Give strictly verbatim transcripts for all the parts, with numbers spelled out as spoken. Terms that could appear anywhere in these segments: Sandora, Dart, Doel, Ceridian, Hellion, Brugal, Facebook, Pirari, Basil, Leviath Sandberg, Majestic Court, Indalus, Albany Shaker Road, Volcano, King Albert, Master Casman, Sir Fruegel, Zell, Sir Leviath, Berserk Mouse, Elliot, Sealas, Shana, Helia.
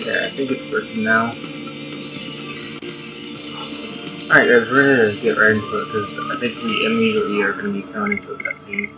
Okay, I think it's working now. Alright guys, we're going to get right into it, because I think we immediately are going to be thrown into a cutscene.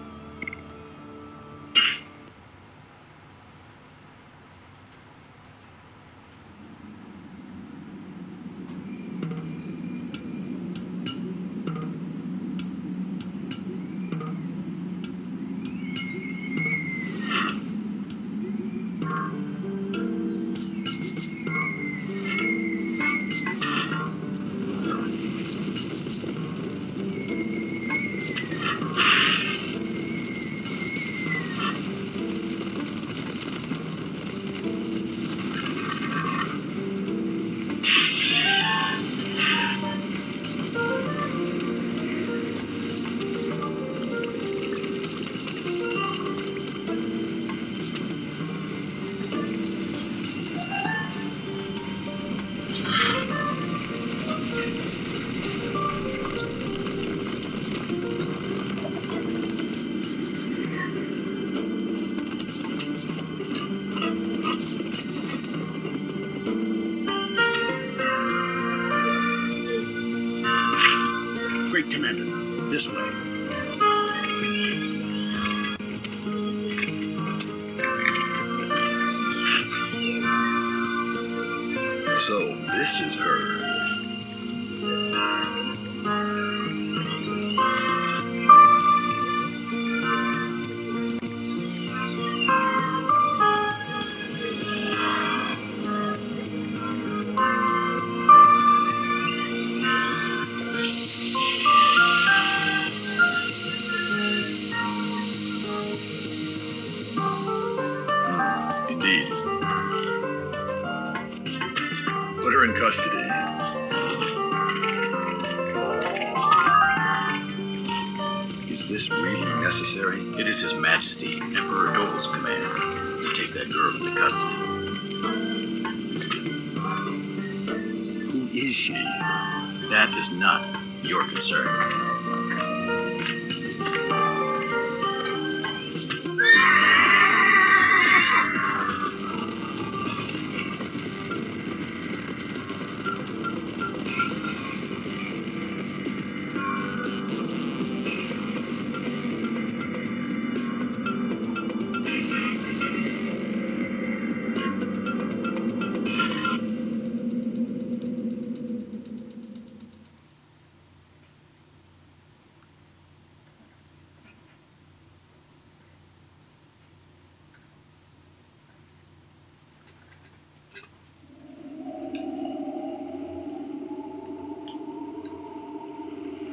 Emperor Doel's command to take that girl into custody. Who is she? That is not your concern.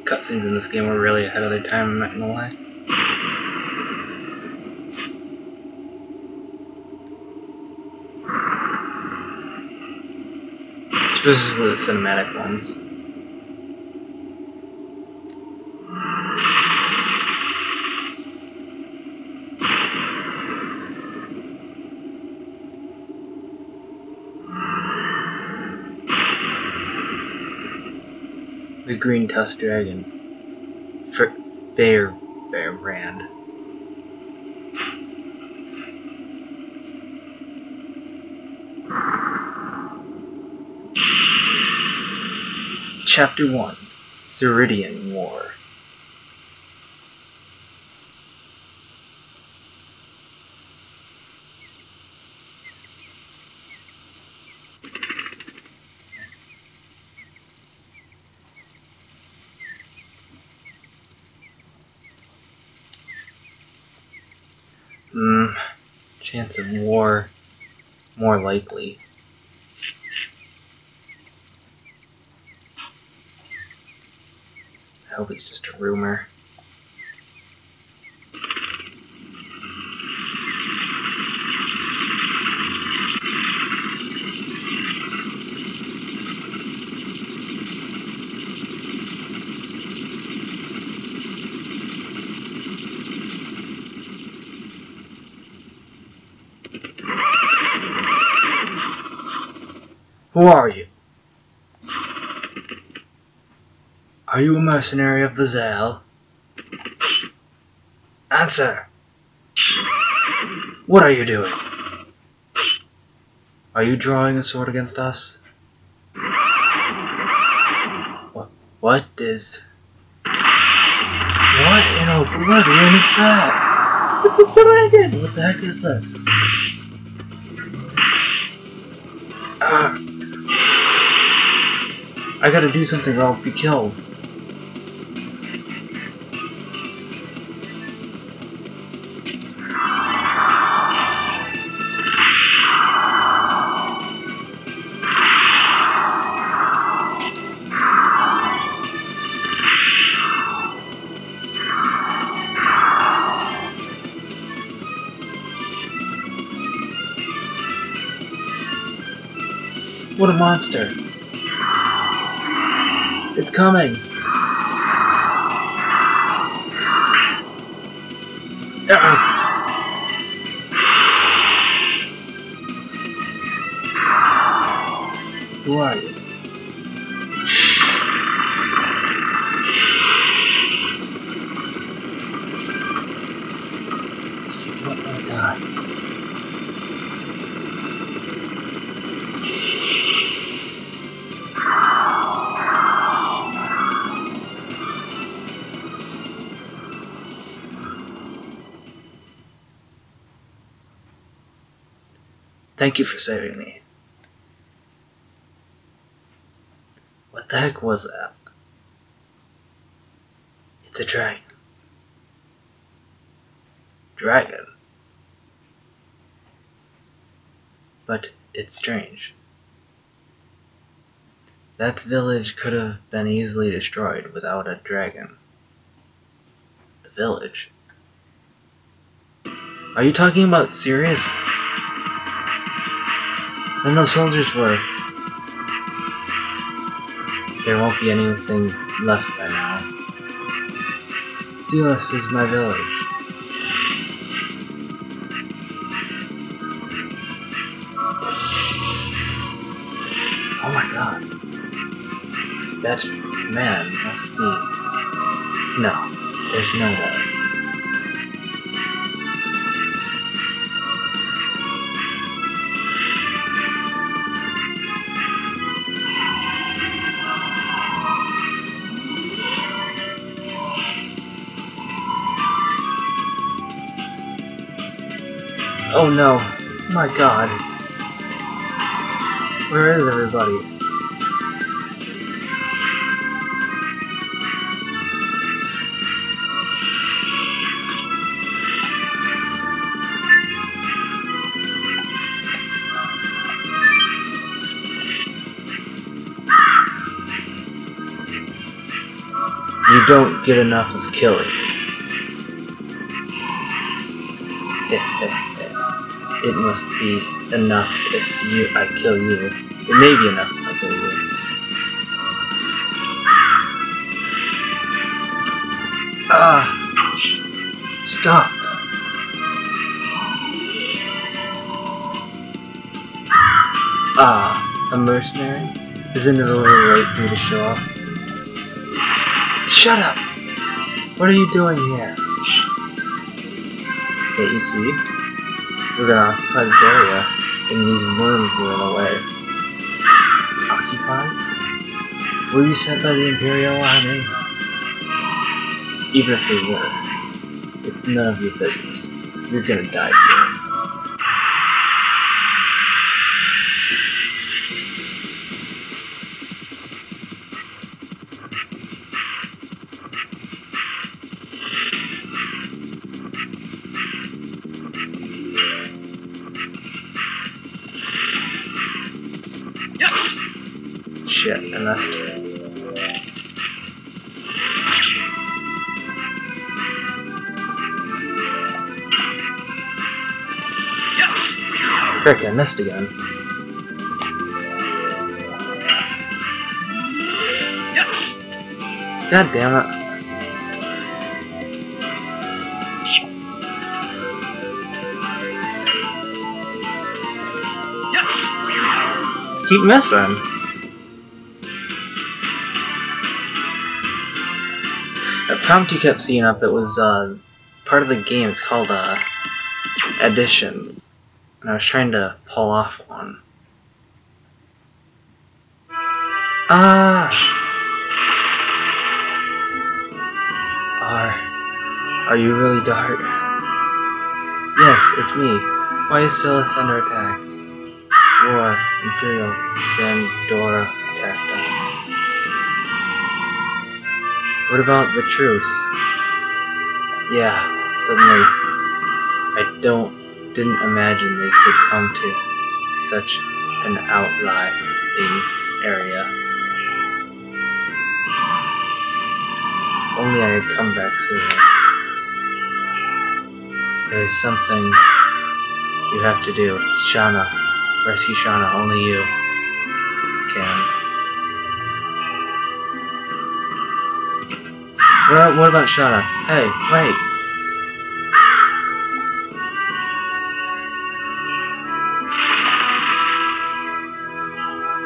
Cutscenes in this game were really ahead of their time, I'm not gonna lie. Especially the cinematic ones. The green tusk dragon. For bear bear brand. Chapter one, Ceridian War. Chance of war, more likely. I hope it's just a rumor. Who are you? Are you a mercenary of Basil? Answer! What are you doing? Are you drawing a sword against us? What, what is... What in our blood room is that? It's a dragon! What the heck is this? Ah! I gotta do something or I'll be killed. What a monster! It's coming! Uh-oh. Who are you? Thank you for saving me. What the heck was that? It's a dragon. Dragon? But it's strange. That village could have been easily destroyed without a dragon. The village? Are you talking about Sirius? And those soldiers were. There won't be anything left by now. Sealas is my village. Oh my god. That man must be... No, there's no way. Oh no, my god. Where is everybody? You don't get enough of killing. It must be enough if you I kill you. It may be enough if I kill you. Ah! Stop! Ah, a mercenary? Isn't it a little late for you to show up? Shut up! What are you doing here? Can't you see? We're gonna occupy this area, and these worms run away. Occupy? Were you sent by the Imperial Army? Even if they were, it's none of your business. You're gonna die soon. Shit, I messed up. Frick, I missed again. God damn it. Keep missing. A prompt you kept seeing up, it was uh, part of the game, it's called uh, Additions, and I was trying to pull off one. Ah! Are... Are you really Dart? Yes, it's me. Why is Silas under attack? War, Imperial, Sandora attacked us. What about the truce? Yeah, suddenly, I don't... didn't imagine they could come to such an outlying area. Only I had come back sooner. There is something you have to do. Shana. Rescue Shana. Only you can. What, what about Shana? Hey, wait!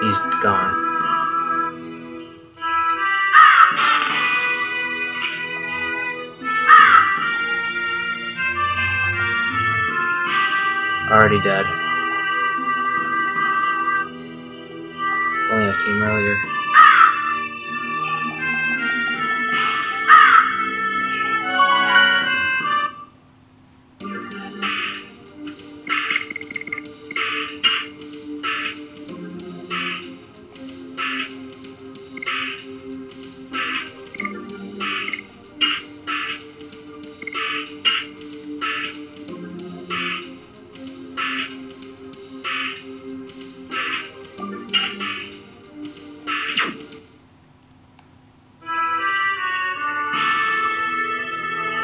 He's gone. Already dead. Only I came earlier.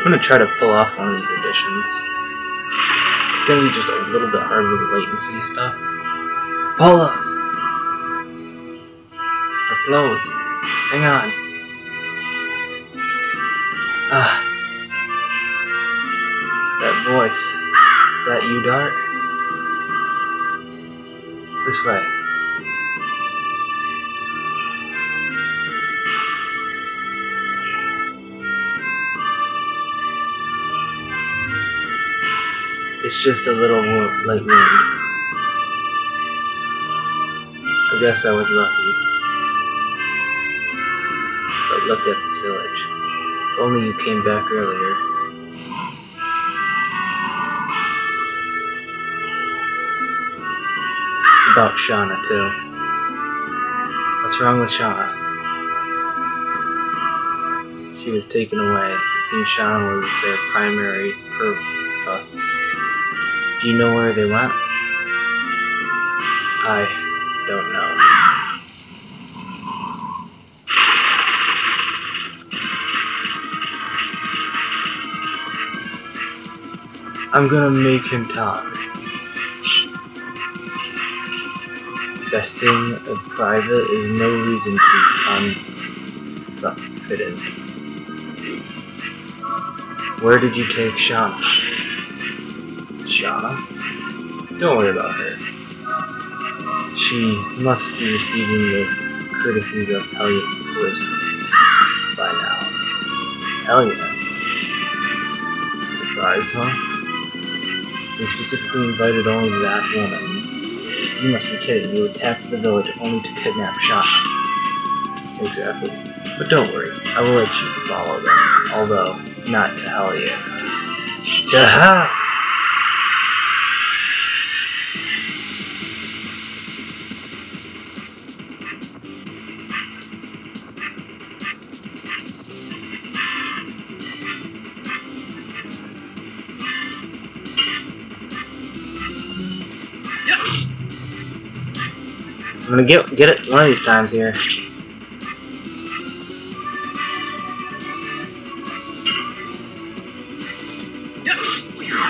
I'm gonna try to pull off one of these editions. It's gonna be just a little bit hard with the latency stuff. Polos! Or flows. Hang on. Ah. That voice. Is that you, Dart? This way. It's just a little light wind. I guess I was lucky. But look at this village. If only you came back earlier. It's about Shana, too. What's wrong with Shana? She was taken away. It seems Shana was their primary purpose. Do you know where they went? I don't know. I'm gonna make him talk. Investing in private is no reason to be unfitted. Where did you take Shana? Shana? Don't worry about her. She must be receiving the courtesies of Elliot by now. Elliot? Surprised, huh? We specifically invited only that woman. You must be kidding. You attacked the village only to kidnap Shana. Exactly. But don't worry. I will let you follow them. Although, not to Elliot. To her! I'm gonna get get it one of these times here.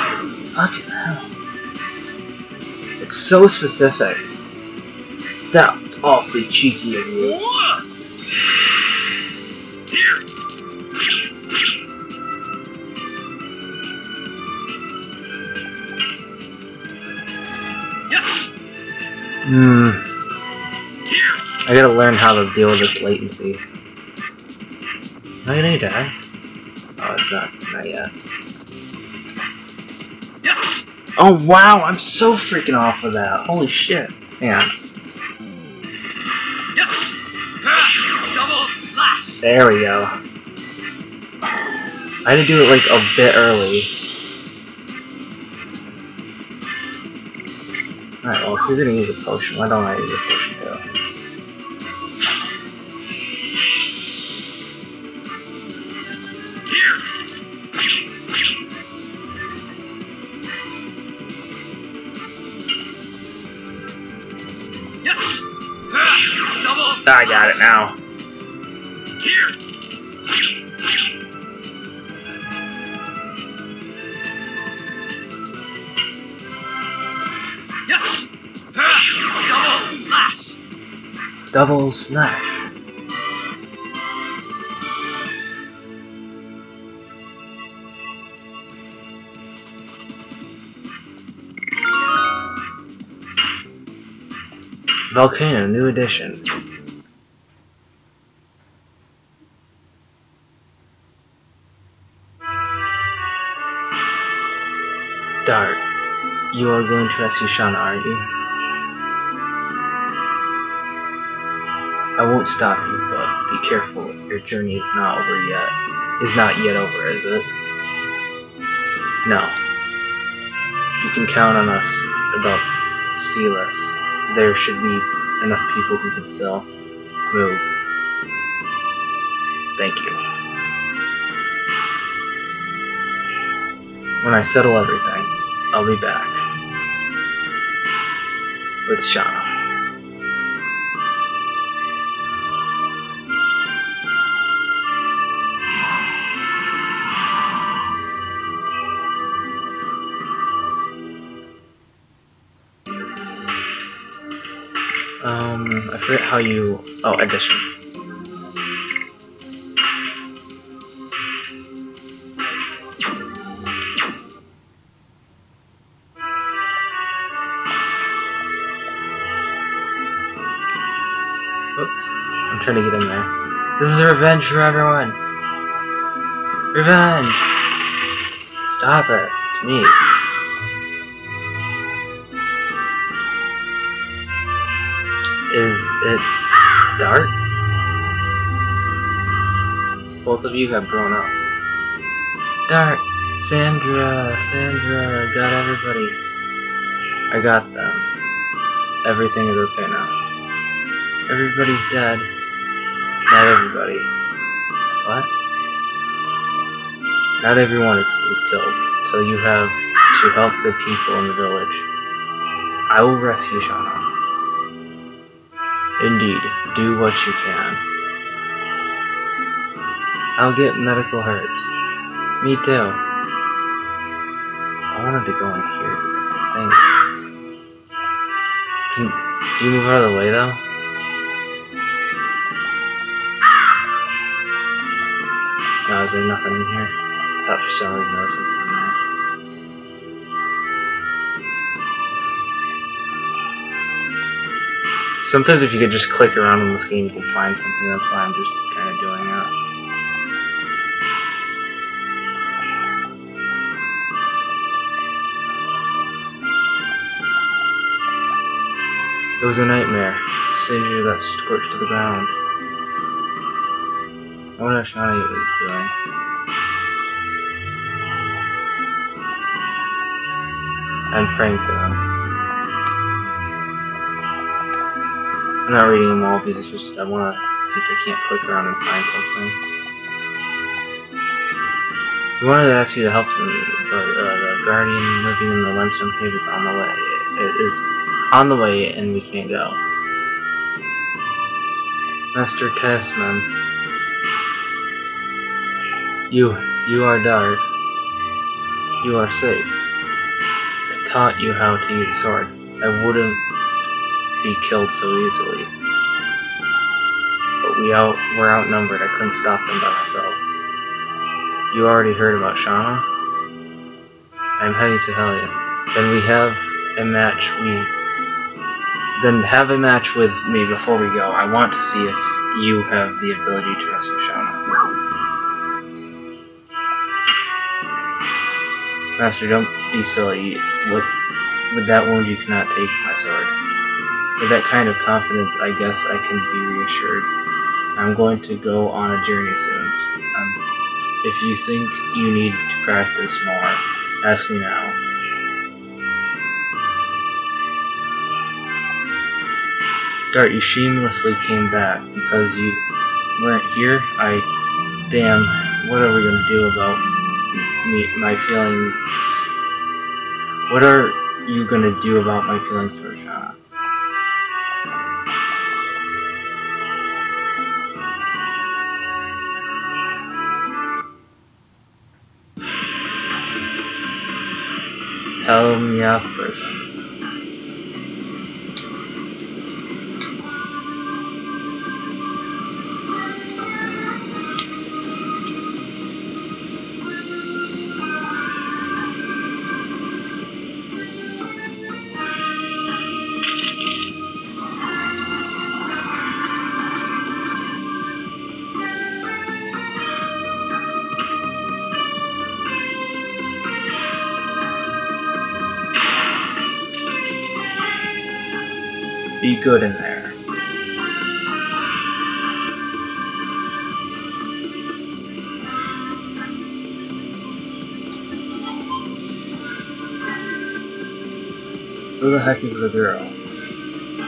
Fucking hell. It's so specific. That's awfully cheeky of you. Hmm. I gotta learn how to deal with this latency. Am I gonna die? Oh, it's not. Not yet. Oh wow, I'm so freaking off of that. Holy shit. Hang on. There we go. I had to do it like a bit early. Alright, well, if you're gonna use a potion, why don't I use a potion too? Yes. Ah, I got it now. Double slash. Volcano, new edition. Dart, you are going to rescue Shana, are you? I won't stop you, but be careful. Your journey is not over yet. Is not yet over, is it? No. You can count on us about Silas. There should be enough people who can still move. Thank you. When I settle everything, I'll be back. With Shana. Um, I forget how you... Oh, edition. Oops. I'm trying to get in there. This is a revenge for everyone! Revenge! Stop it. It's me. Is it Dart? Both of you have grown up. Dart, Sandra, Sandra, got everybody. I got them. Everything is okay now. Everybody's dead. Not everybody. What? Not everyone is, was killed, so you have to help the people in the village. I will rescue Shana. Indeed, do what you can. I'll get medical herbs. Me too. I wanted to go in here because I think... Can you move out of the way though? No, is there nothing in here? I thought for some reason there was something in there. Sometimes if you could just click around in this game, you can find something. That's why I'm just kind of doing it. It was a nightmare. A cinder that scorched to the ground. I wonder how Shani was doing. I'm praying for them. I'm not reading them all because it's just I want to see if I can't click around and find something. We wanted to ask you to help them, but uh, the guardian living in the limestone cave is on the way. It is on the way, and we can't go. Master Casman, you you are Dart. You are safe. I taught you how to use a sword. I wouldn't be killed so easily. But we out we're outnumbered. I couldn't stop them by myself. You already heard about Shana? I'm heading to Hellion. Then we have a match we then have a match with me before we go. I want to see if you have the ability to rescue Shana. Master, don't be silly. With with that wound you cannot take my sword. With that kind of confidence, I guess I can be reassured. I'm going to go on a journey soon. Um, if you think you need to practice more, ask me now. Dart, you shamelessly came back because you weren't here. I... damn, what are we going to do about me, my feelings? What are you going to do about my feelings for Shana? Hell yeah, prison. Be good in there. Who the heck is the girl?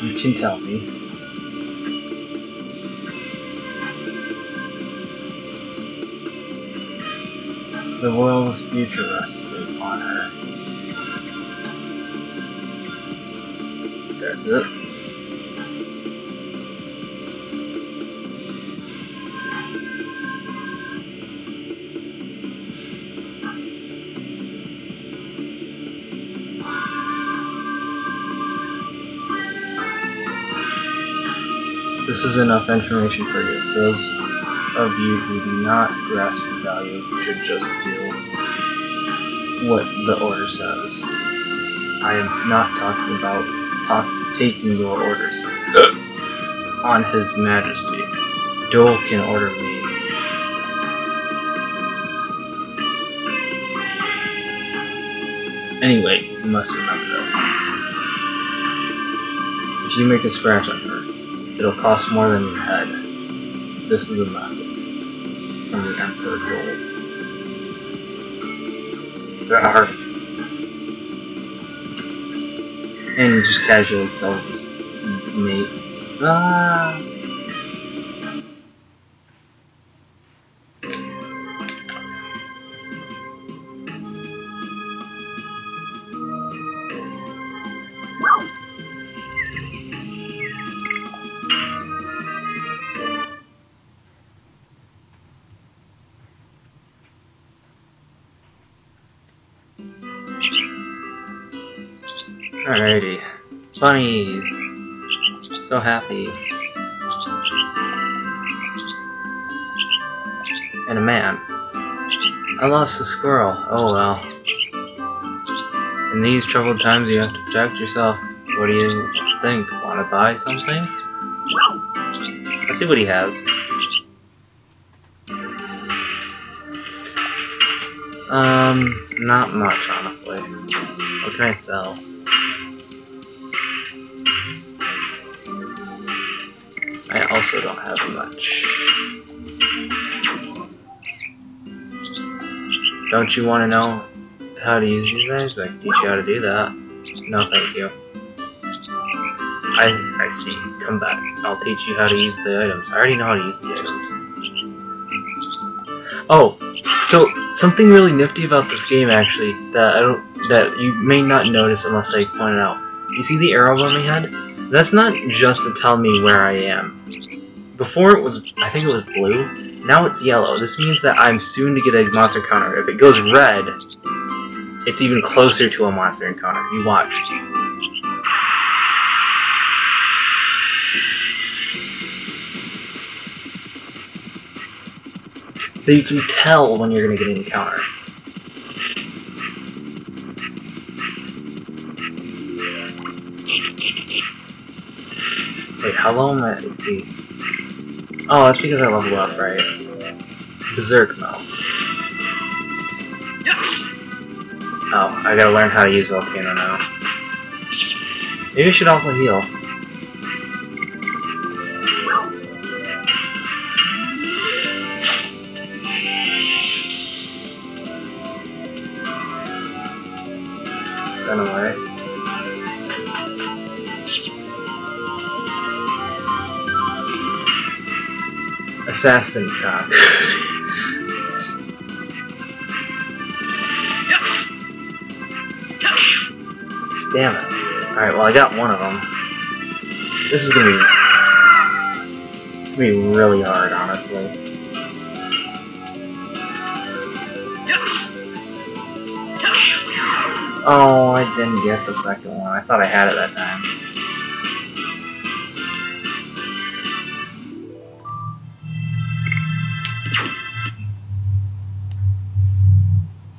You can tell me. The world's future rests upon her. That's it. This is enough information for you. Those of you who do not grasp the value should just do what the order says. I am not talking about talk taking your orders on His Majesty. Doel can order me. Anyway, you must remember this. If you make a scratch on her, it'll cost more than your head. This is a message from the Emperor Doel. There are. And he just casually tells his mate. Ah. Alrighty. Bunnies! So happy. And a man. I lost a squirrel. Oh well. In these troubled times you have to protect yourself. What do you think? Wanna buy something? Let's see what he has. Um, not much, honestly. What can I sell? I also don't have much. Don't you want to know how to use these things? I can teach you how to do that. No, thank you. I I see. Come back. I'll teach you how to use the items. I already know how to use the items. Oh, so something really nifty about this game, actually, that I don't that you may not notice unless I point it out. You see the arrow on my head? That's not just to tell me where I am. Before it was, I think it was blue, now it's yellow. This means that I'm soon to get a monster encounter. If it goes red, it's even closer to a monster encounter. You watch. So you can tell when you're going to get an encounter. Wait, how long might it be? Oh, that's because I leveled up, right? Berserk Mouse. Oh, I gotta learn how to use Volcano now. Maybe I should also heal. run away. Assassin cock. Damn it. Alright, well I got one of them. This is gonna be, it's gonna be really hard, honestly. Oh, I didn't get the second one. I thought I had it that time.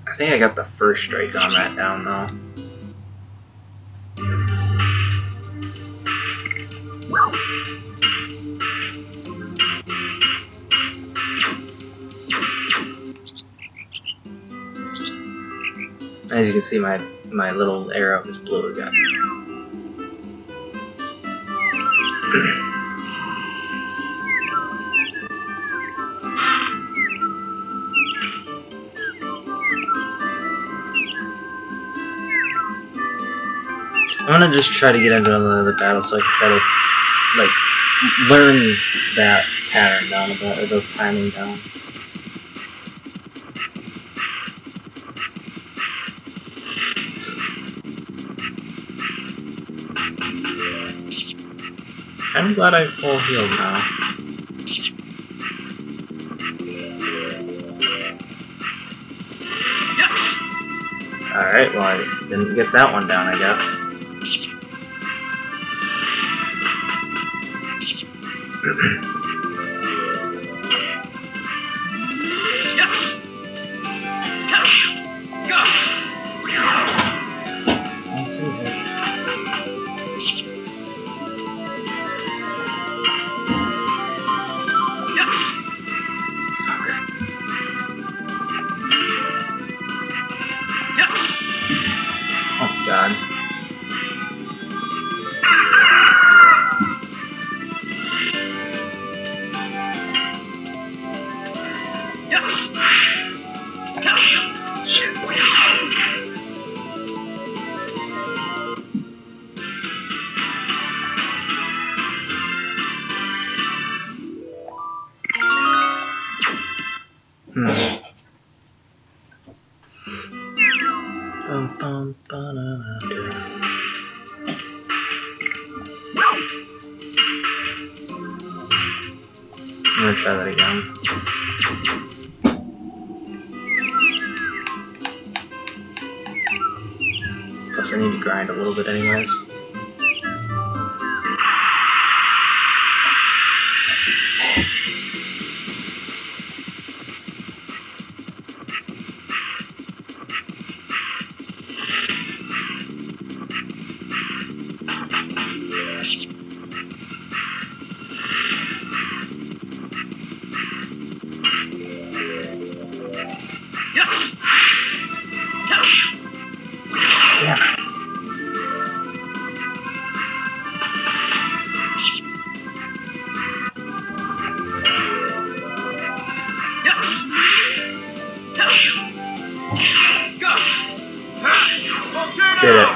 I think I got the first strike on that down, though. As you can see, my, my little arrow is blue again. I'm gonna just try to get into another battle so I can try to, like, learn that pattern down a bit, or the timing down. I'm glad I full healed now. Yes. Alright, well I didn't get that one down, I guess. Yes. I'll see you guys. I'm gonna try that again. Plus I need to grind a little bit anyways. Did it.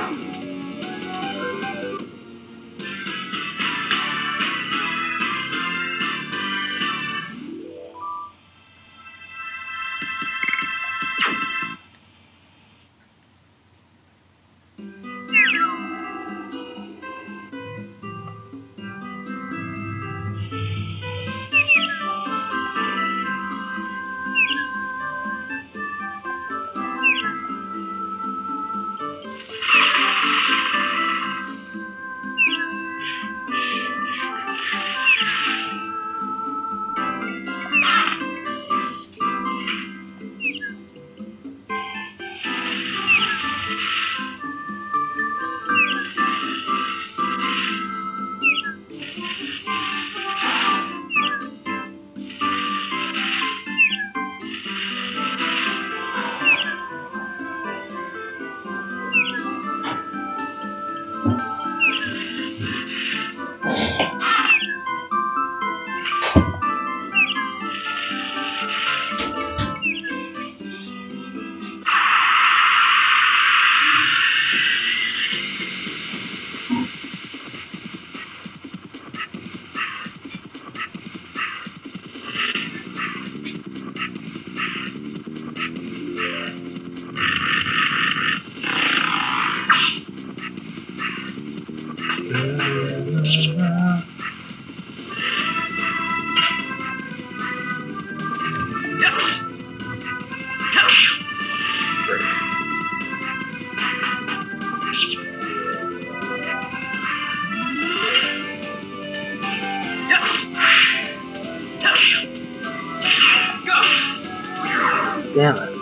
Damn it.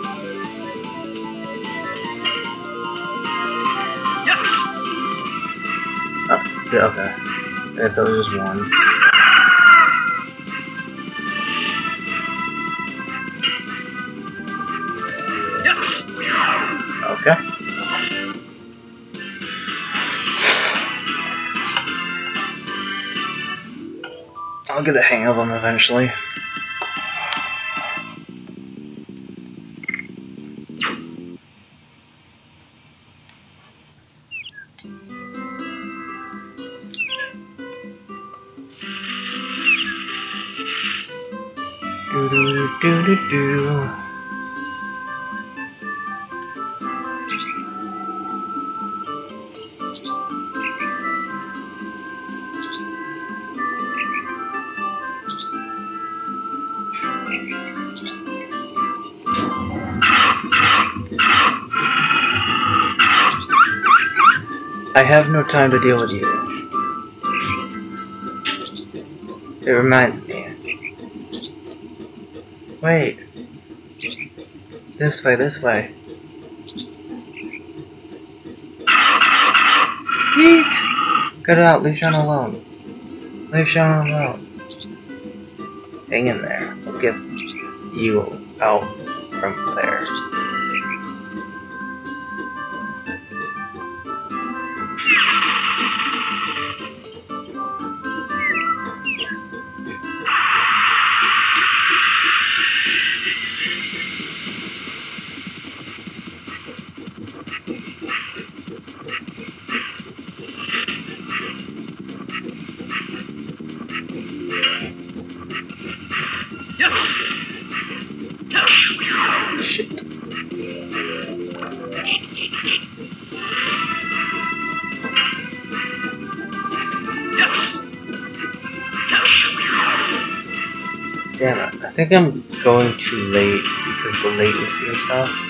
Yes. Oh, okay. Yeah, so there's one. Okay. I'll get the hang of them eventually. Do do do do do. I have no time to deal with you. It reminds me. Wait. This way, this way. Yeek. Cut it out, leave Shana alone. Leave Shana alone. Hang in there. I'll get you out from there. Damn it, I think I'm going too late because the latency and stuff.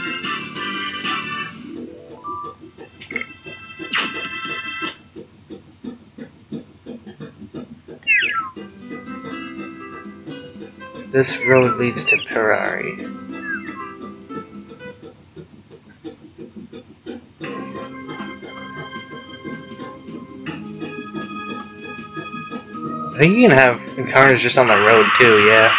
This road leads to Pirari. I think you can have encounters just on the road too, yeah.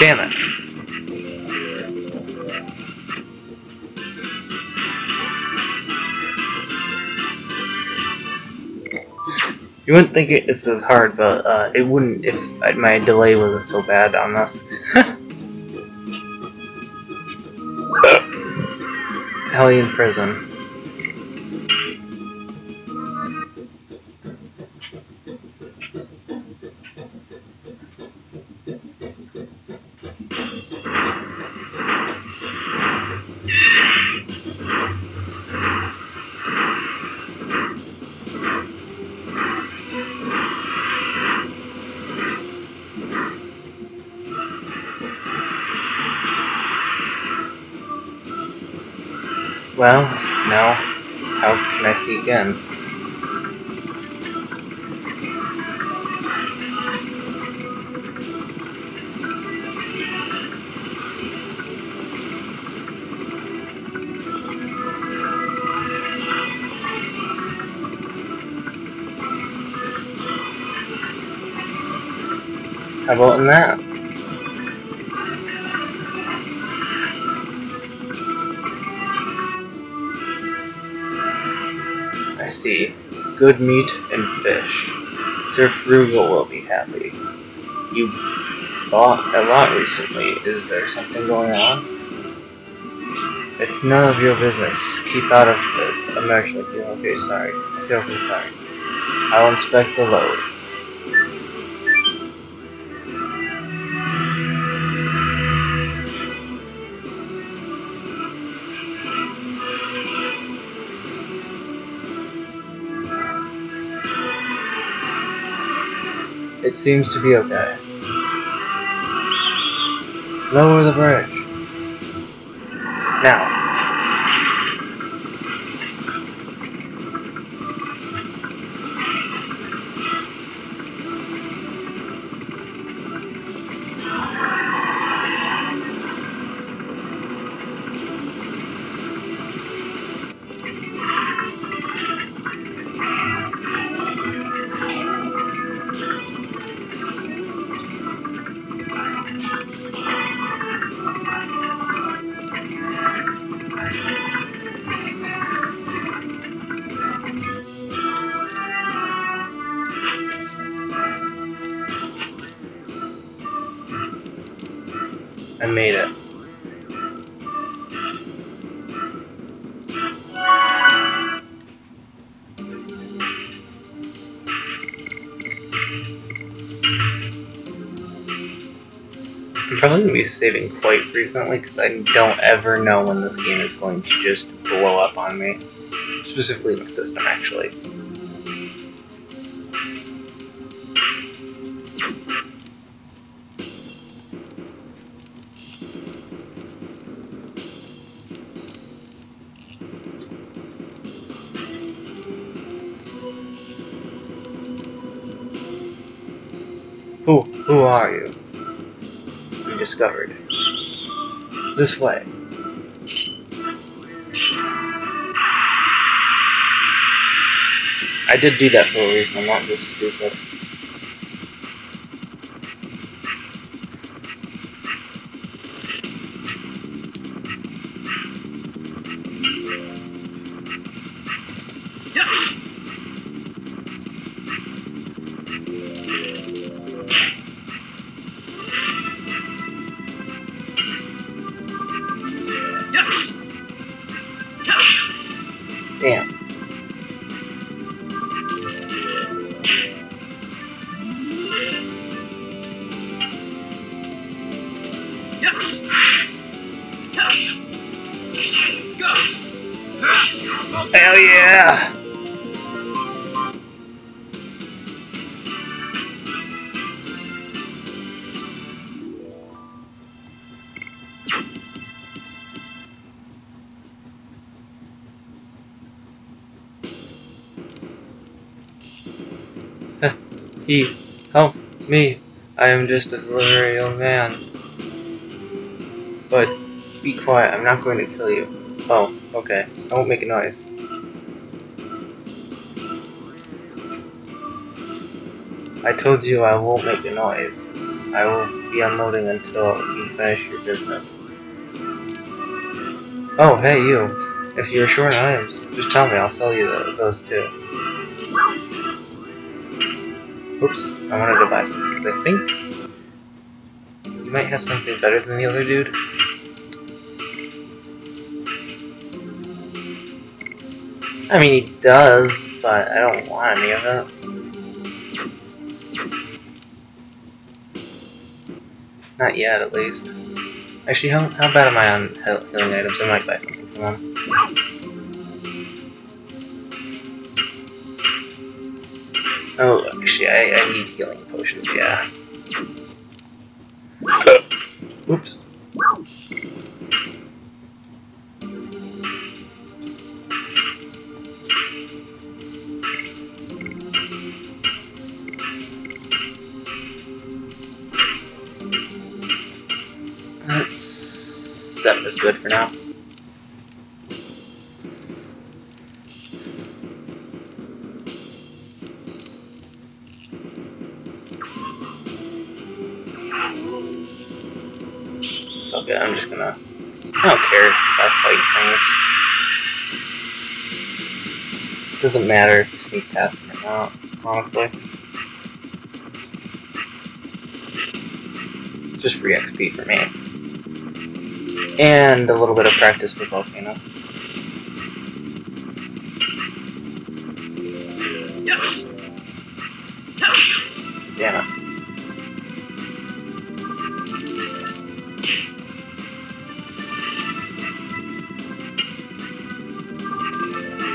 Damn it. You wouldn't think it's as hard, but uh, it wouldn't if my delay wasn't so bad on this. Hellion prison. Well, now, how can I sneak in? How about in that? Good meat and fish. Sir Fruegel will be happy. You bought a lot recently. Is there something going on? It's none of your business. Keep out of the immersion. Okay, sorry. Okay, sorry. I'll inspect the load. It seems to be okay. Lower the bridge. Now. I made it. I'm probably going to be saving quite frequently because I don't ever know when this game is going to just blow up on me. Specifically my system, actually. Who, who are you? You discovered. This way. I did do that for a reason, I'm not just stupid. Damn. Hell yeah! He, help me, I am just a delivery old man. But, be quiet, I'm not going to kill you. Oh, okay, I won't make a noise. I told you I won't make a noise. I will be unloading until you finish your business. Oh, hey you, if you're short on items, just tell me, I'll sell you the, those too. Oops, I wanted to buy something, because I think you might have something better than the other dude. I mean, he does, but I don't want any of it. Not yet, at least. Actually, how, how bad am I on healing items? I might buy something from them. Oh, actually, I, I need healing potions, yeah. Oops. That's... seven is good for now. Okay, I'm just gonna... I don't care if I fight things. Doesn't matter if you sneak past them or not, honestly. It's just free X P for me. And a little bit of practice with Volcano. Damn it.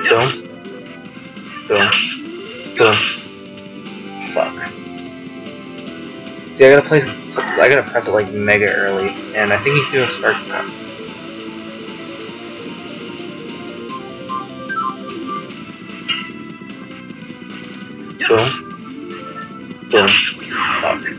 Boom. Boom. Boom. Fuck. See, I gotta play. I I gotta press it like mega early, and I think he's doing spark now. Boom. Boom. Fuck.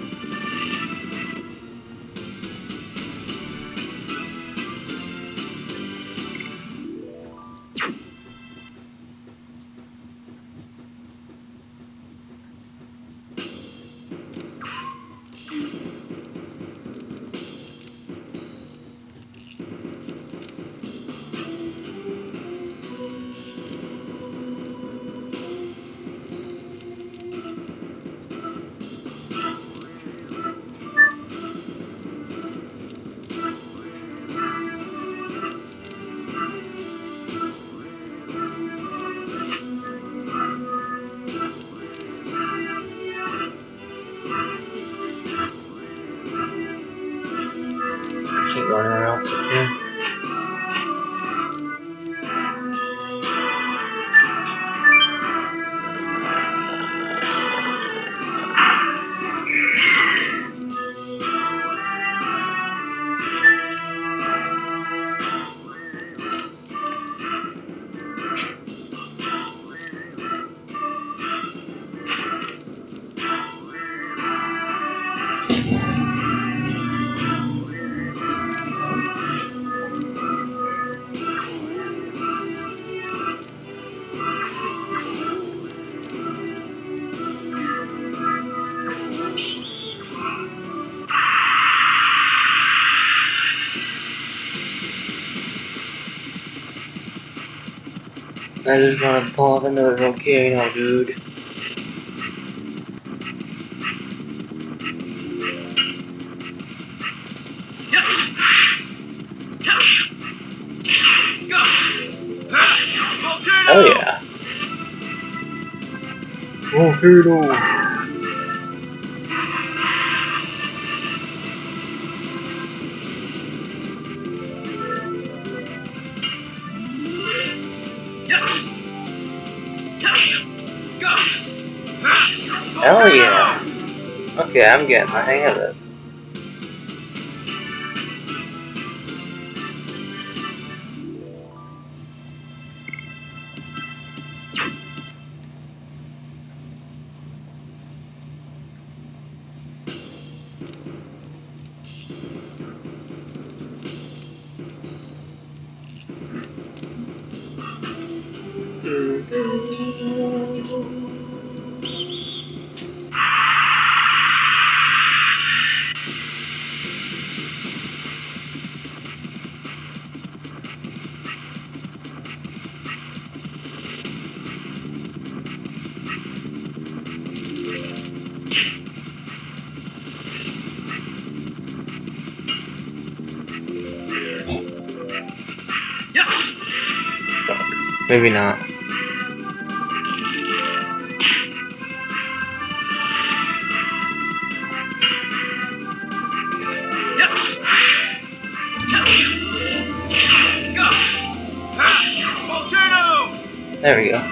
I just want to pull off another volcano, dude. Oh yeah. Volcano! Hell yeah! Okay, I'm getting the hang of it. Maybe not. There we go.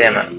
damn it.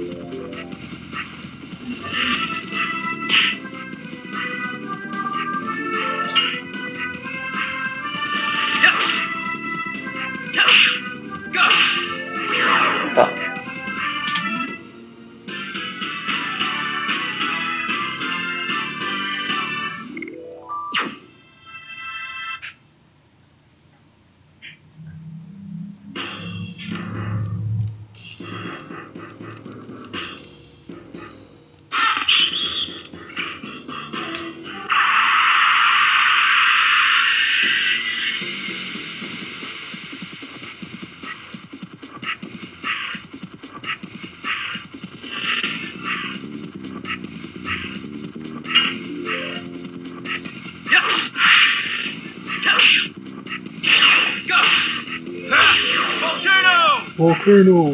Volcano! Volcano!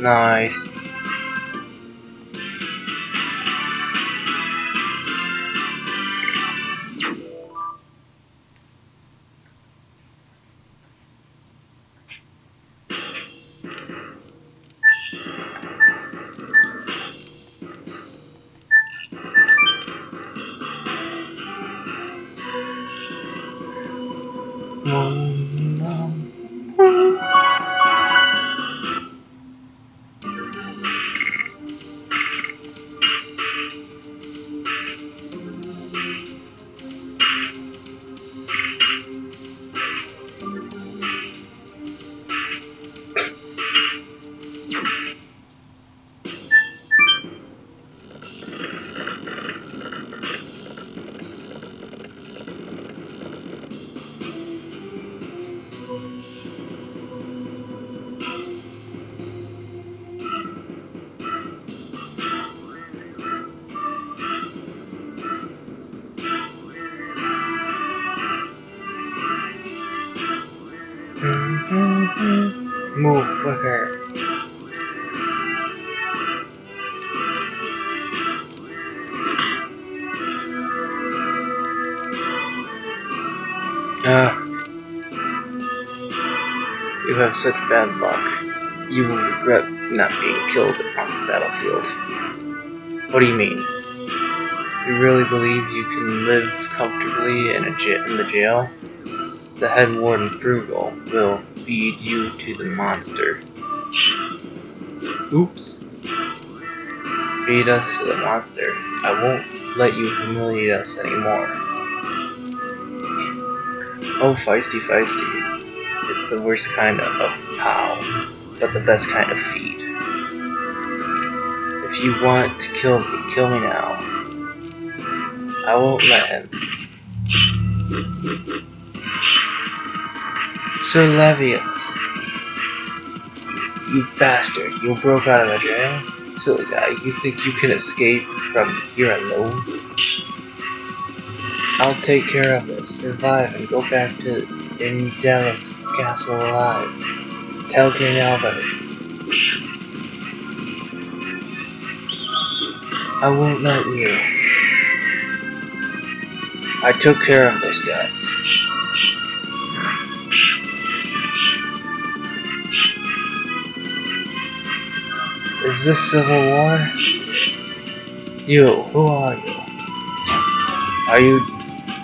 Nice. Move with her. Ah, you have such bad luck. You will regret not being killed on the battlefield. What do you mean? You really believe you can live comfortably in a j- in the jail? The head warden Brugal will feed you to the monster. Oops. Feed us to the monster. I won't let you humiliate us anymore. Oh, feisty, feisty. It's the worst kind of pow, but the best kind of feed. If you want to kill me, kill me now. I won't let him. Sir Leviath, you bastard, you broke out of the jail? Silly guy, you think you can escape from here alone? I'll take care of this. Survive and go back to Indalus Castle alive. Tell King Albert. I won't let you. I took care of those guys. Is this civil war? You, who are you? Are you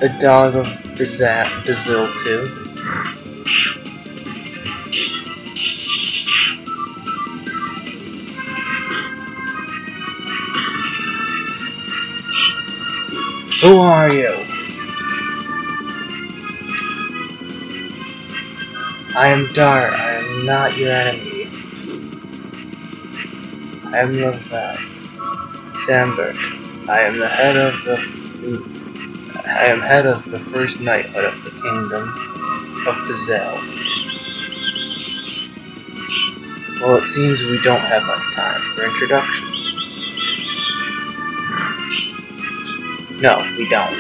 a dog of Basil too? Who are you? I am Dart, I am not your enemy. I am Leviath Sandberg. I am the head of the I am head of the first knighthood of the kingdom of Zell. Well, it seems we don't have much time for introductions. No, we don't.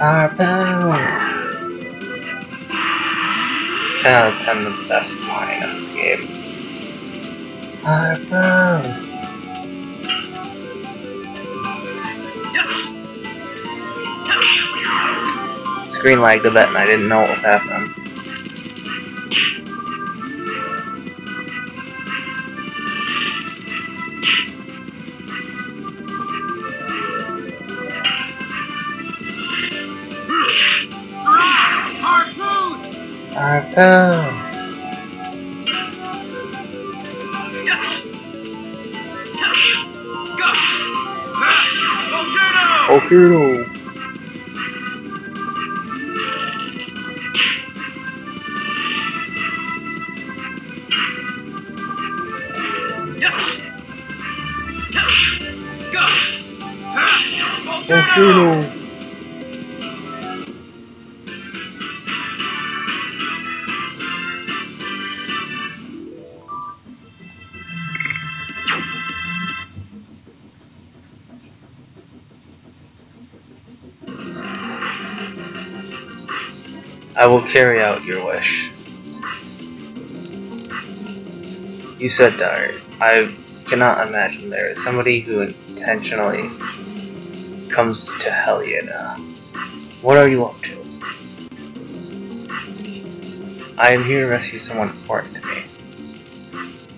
Our power! ten out of ten the best line of this game. Our power! Yes. Screen lagged a bit and I didn't know what was happening. Oh. Volcano. Volcano. I will carry out your wish. You said Dart. I cannot imagine there is somebody who intentionally comes to Hellion. What are you up to? I am here to rescue someone important to me.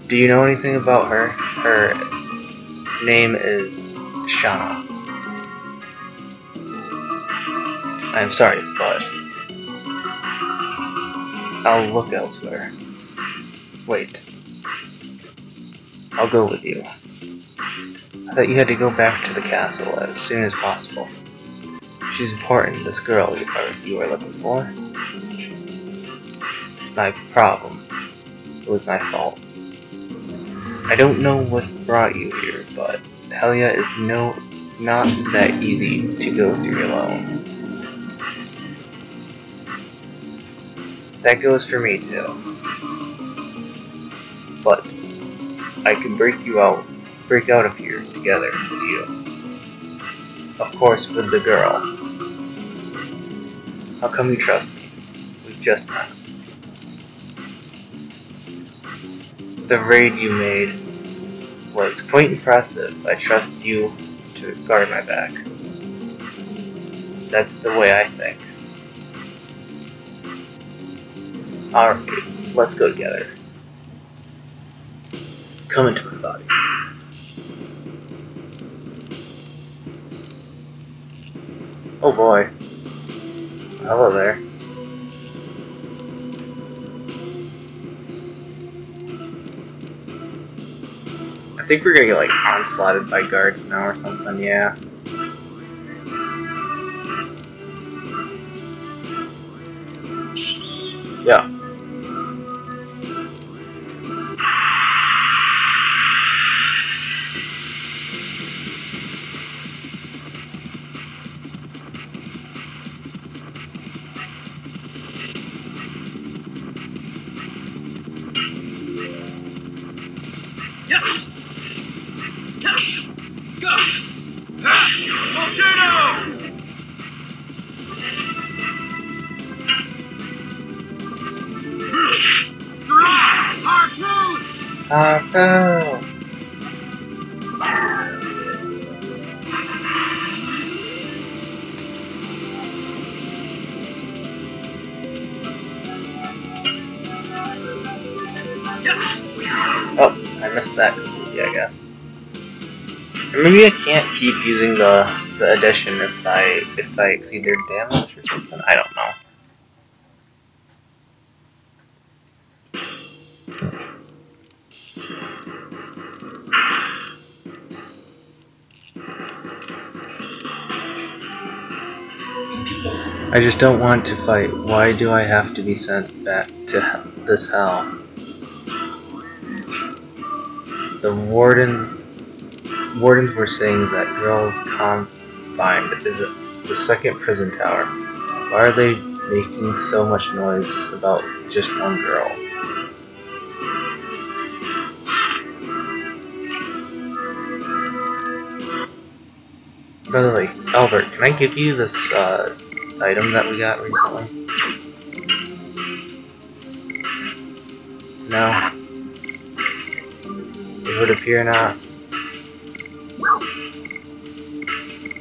Do you know anything about her? Her name is Shana. I am sorry, but I'll look elsewhere. Wait. I'll go with you. I thought you had to go back to the castle as soon as possible. She's important, this girl you are, you are looking for. My problem. It was my fault. I don't know what brought you here, but Helia is no, not that easy to go through alone. That goes for me too. But I can break you out, break out of here together with you. Of course, with the girl. How come you trust me? We've just met. The raid you made was quite impressive. I trust you to guard my back. That's the way I think. Alright, let's go together. Come into my body. Oh boy. Hello there. I think we're gonna get like onslaughted by guards now or something, yeah. Yeah. Yes! Yes! Go! Ah! Volcano! Ah, no. Oh, I missed that cookie, I guess. Or maybe I can't keep using the the addition if I if I exceed their damage or something. I don't know. I just don't want to fight. Why do I have to be sent back to this hell? The warden, wardens were saying that girls confined is the second prison tower. Why are they making so much noise about just one girl? Brotherly, Albert, can I give you this uh, item that we got recently? No. It would appear not.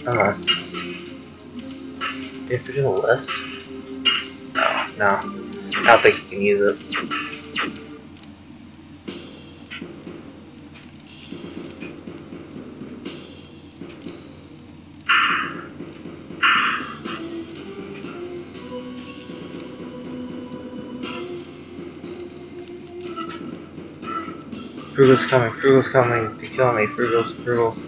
Unless. If it's a list? No, no. I don't think you can use it. Frugal's coming, Frugal's coming to kill me, Frugal's, Frugal's.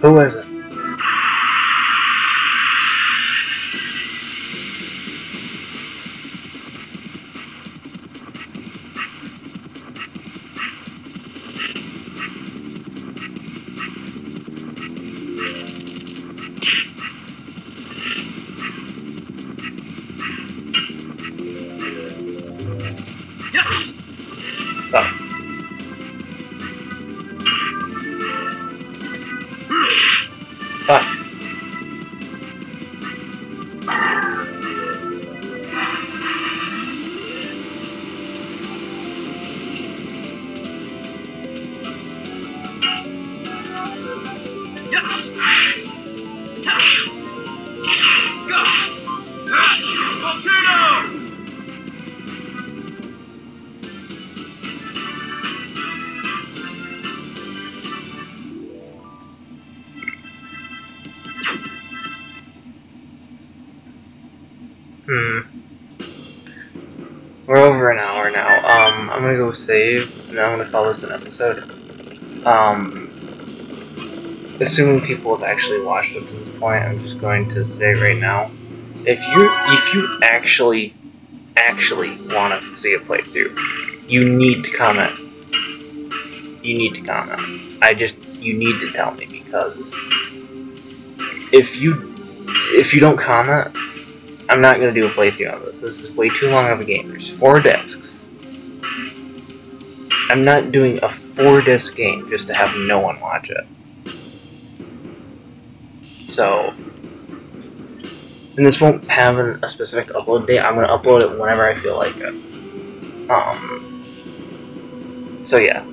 Who is it? Yes! Oh. Fuck. Hmm. We're over an hour now. Um, I'm gonna go save, and I'm gonna call this an episode. Um, assuming people have actually watched it at this point, I'm just going to say right now, if you if you actually actually want to see a playthrough, you need to comment. You need to comment. I just you need to tell me, because if you if you don't comment, I'm not going to do a playthrough on this. This is way too long of a game. There's four discs. I'm not doing a four disc game just to have no one watch it. So, and this won't have an, a specific upload date. I'm gonna upload it whenever I feel like it. Um. So yeah,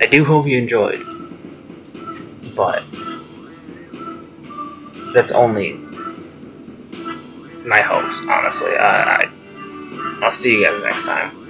I do hope you enjoyed, but that's only my hopes, honestly. I, I I'll see you guys next time.